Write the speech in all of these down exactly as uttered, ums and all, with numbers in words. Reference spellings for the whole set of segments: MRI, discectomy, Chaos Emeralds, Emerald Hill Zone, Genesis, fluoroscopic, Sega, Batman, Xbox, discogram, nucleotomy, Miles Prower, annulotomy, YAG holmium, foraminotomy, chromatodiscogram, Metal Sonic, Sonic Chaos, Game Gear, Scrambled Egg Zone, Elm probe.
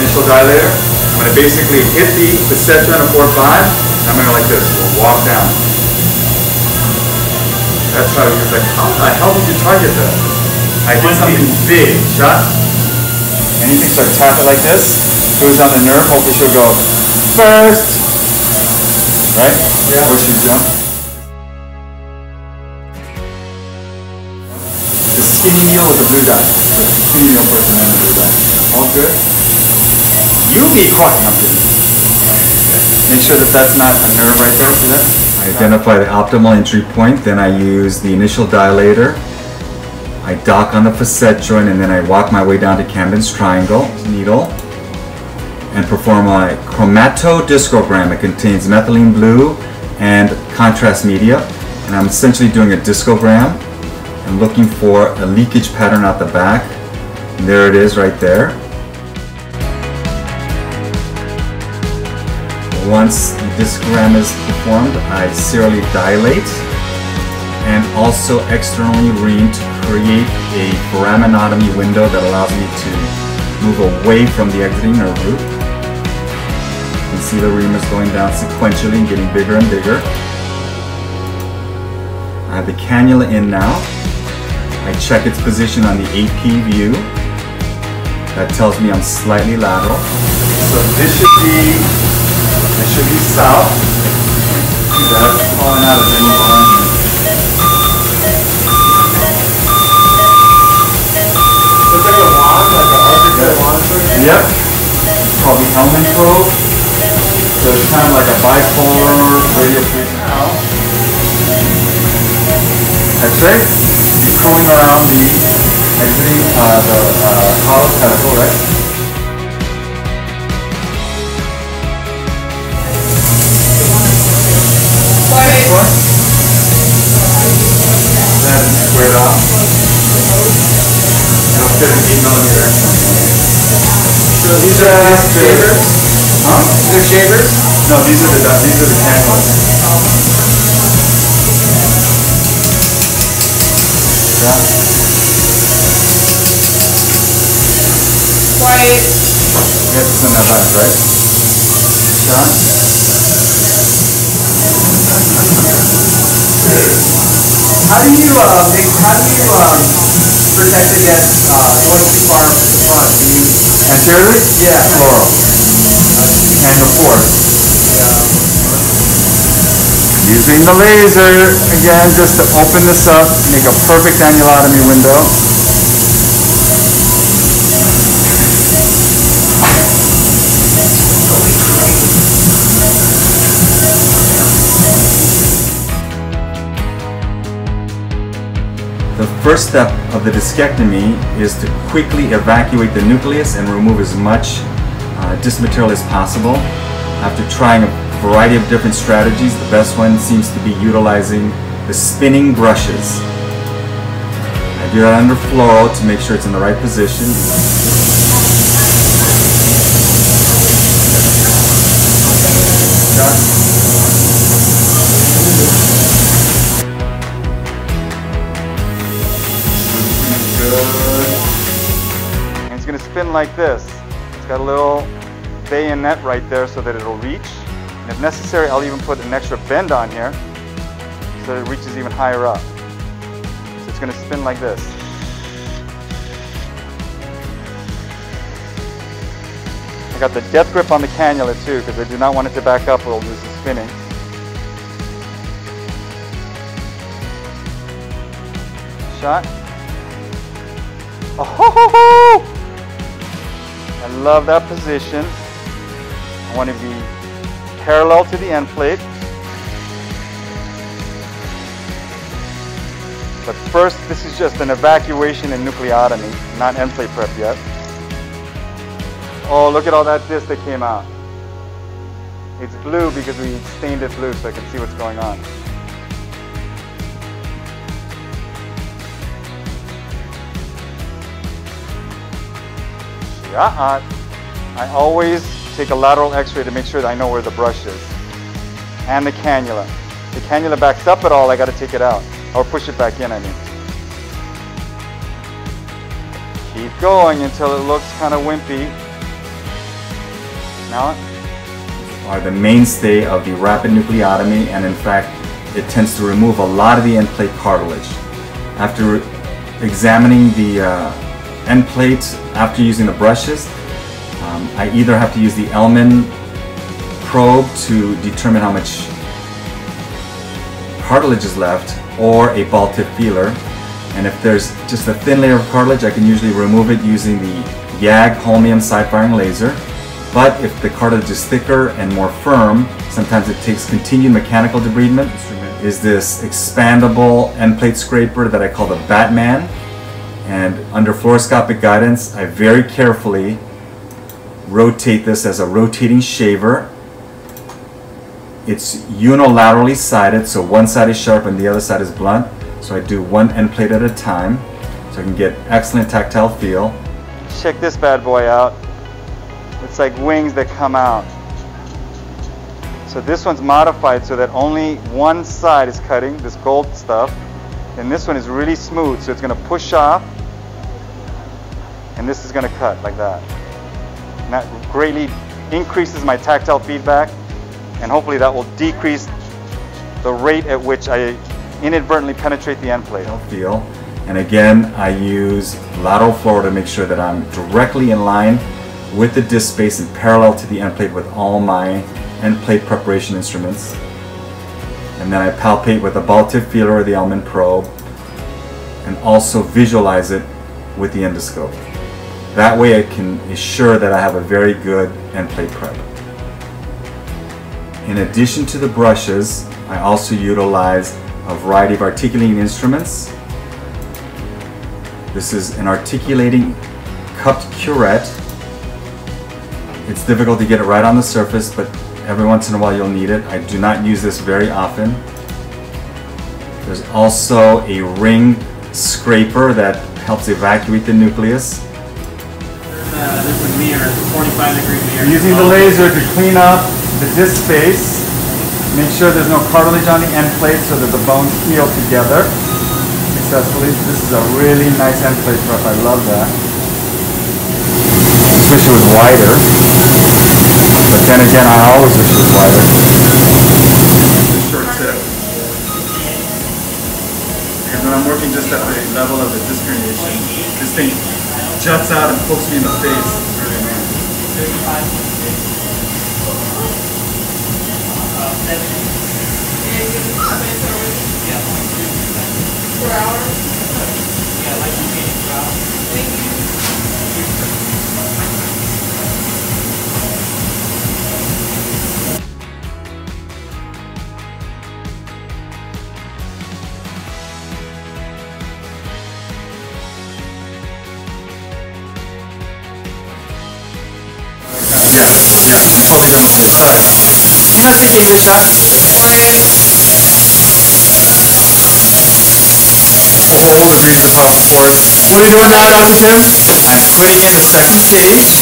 initial dilator. I'm going to basically hit the cassette on a four five, and I'm going to like this, we'll walk down. That's how you're like, how the hell did you target that? I did something big, shot. And you can start tapping like this. If it was on the nerve, hopefully she'll go first. Right? Yeah. Or she'll jump. The skinny meal with the blue dot. The skinny meal person and the blue dot. All good. You get caught in something. Make sure that that's not a nerve right there, see that? I identify the optimal entry point, then I use the initial dilator. I dock on the facet joint, and then I walk my way down to Camden's triangle needle and perform a chromatodiscogram. It contains methylene blue and contrast media, and I'm essentially doing a discogram and looking for a leakage pattern out the back. And there it is right there. Once the discogram is performed, I serially dilate and also externally ream to create a foraminotomy window that allows me to move away from the exiting nerve root. You can see the ream is going down sequentially and getting bigger and bigger. I have the cannula in now. I check its position on the A P view. That tells me I'm slightly lateral. So this should be It should be south. See that? It's falling out of the line. Looks like a wand, like an artificial wand. Yep. It's called the Elm probe. So it's kind of like a bipolar radio frequency. Now, that's right. You're cooling around the exiting, uh, the uh, hollow pedicle, right? Squared off. It'll fit an eight millimeter. So these are uh, these shavers? Huh? These are shavers? No, these are the these are the cannulas. Yeah. White. You have to send that back, right? Shot. How do you uh, make, how do you um, protect against uh, going too far far feet? Anteriorly? Yeah. Floral. And the fourth. Yeah. Using the laser again, just to open this up, make a perfect annulotomy window. The first step of the discectomy is to quickly evacuate the nucleus and remove as much uh, disc material as possible. After trying a variety of different strategies, the best one seems to be utilizing the spinning brushes. I do that under floral to make sure it's in the right position. Done. Spin like this. It's got a little bayonet right there so that it'll reach. And if necessary, I'll even put an extra bend on here so that it reaches even higher up. So it's going to spin like this. I got the death grip on the cannula too because I do not want it to back up or it'll lose the spinning. Shot. Oh ho ho ho! I love that position. I want to be parallel to the end plate. But first, this is just an evacuation and nucleotomy, not end plate prep yet. Oh, look at all that disc that came out. It's blue because we stained it blue so I can see what's going on. Uh-uh. I always take a lateral x-ray to make sure that I know where the brush is. And the cannula. If the cannula backs up at all, I got to take it out. Or push it back in, I mean. Keep going until it looks kind of wimpy. Now, are the mainstay of the rapid nucleotomy, and in fact it tends to remove a lot of the end plate cartilage. After examining the uh, end plates after using the brushes, um, I either have to use the Elm probe to determine how much cartilage is left, or a ball tip feeler. And if there's just a thin layer of cartilage, I can usually remove it using the YAG holmium side-firing laser. But if the cartilage is thicker and more firm, sometimes it takes continued mechanical debridement. Is this expandable end plate scraper that I call the Batman. And under fluoroscopic guidance, I very carefully rotate this as a rotating shaver. It's unilaterally sided, so one side is sharp and the other side is blunt. So I do one end plate at a time, so I can get excellent tactile feel. Check this bad boy out. It's like wings that come out. So this one's modified so that only one side is cutting, this gold stuff. And this one is really smooth, so it's gonna push off. And this is gonna cut like that. And that greatly increases my tactile feedback. And hopefully that will decrease the rate at which I inadvertently penetrate the end plate. Feel. And again, I use lateral floor to make sure that I'm directly in line with the disc space and parallel to the end plate with all my end plate preparation instruments. And then I palpate with a ball tip feeler or the Elm probe, and also visualize it with the endoscope. That way I can assure that I have a very good end plate prep. In addition to the brushes, I also utilize a variety of articulating instruments. This is an articulating cupped curette. It's difficult to get it right on the surface, but every once in a while you'll need it. I do not use this very often. There's also a ring scraper that helps evacuate the nucleus. Uh, this is mirror, forty-five degree mirror. We're using the laser to clean up the disc space. Make sure there's no cartilage on the end plate so that the bones heal together successfully. This is a really nice end plate prep. I love that. I wish it was wider. But then again, I always wish it was wider. Short tip. Because when I'm working just at the level of the disc herniation, this thing juts out and pokes me in the face. What are you doing now, Doctor Tim? I'm putting in the second cage. O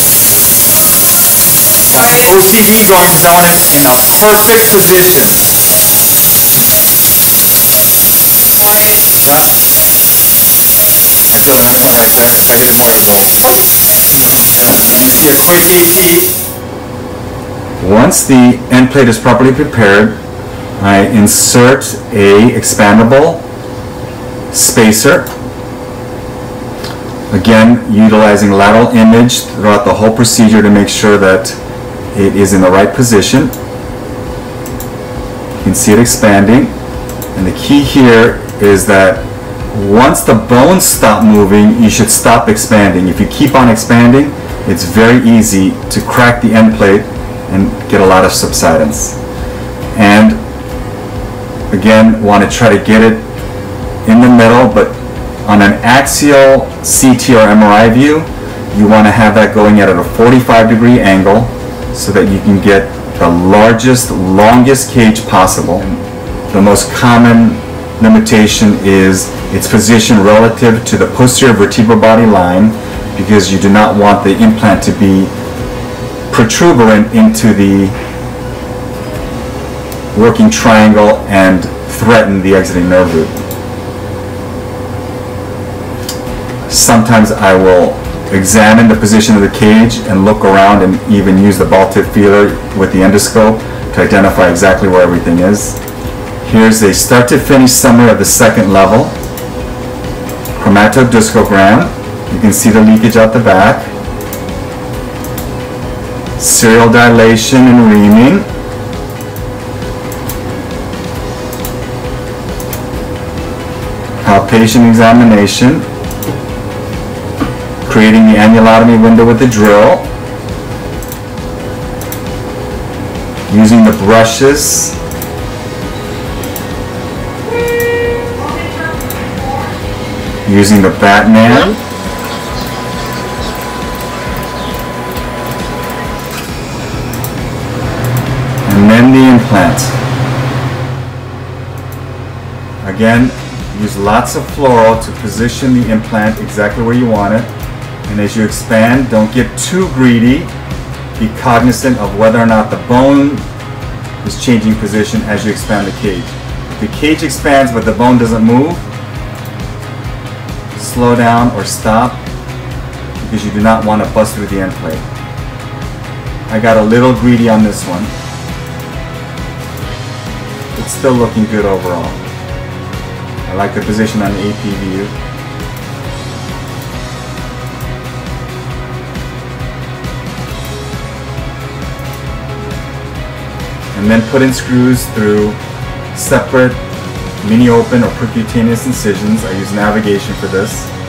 C D guards know it in a perfect position. Wow. I feel that's one right there. I hit it hard as well. And you see a quick A T. Once the end plate is properly prepared, I insert a expandable spacer. Again, utilizing lateral image throughout the whole procedure to make sure that it is in the right position. You can see it expanding. And the key here is that once the bones stop moving, you should stop expanding. If you keep on expanding, it's very easy to crack the end plate and get a lot of subsidence. And again, want to try to get it in the middle, but on an axial C T or M R I view, you want to have that going at a forty-five degree angle so that you can get the largest, longest cage possible. The most common limitation is its position relative to the posterior vertebral body line, because you do not want the implant to be protuberant into the working triangle and threaten the exiting nerve root. Sometimes I will examine the position of the cage and look around and even use the ball tip feeler with the endoscope to identify exactly where everything is. Here's a start to finish summary of the second level. Chromatodiscogram. You can see the leakage out the back. Serial dilation and reaming. Palpation examination. Creating the annulotomy window with the drill. Using the brushes. Using the Batman. And then the implant. Again, use lots of floral to position the implant exactly where you want it. And as you expand, don't get too greedy. Be cognizant of whether or not the bone is changing position as you expand the cage. If the cage expands but the bone doesn't move, slow down or stop, because you do not want to bust through the end plate. I got a little greedy on this one. It's still looking good overall. I like the position on the A P V U. And then put in screws through separate mini-open or percutaneous incisions. I use navigation for this.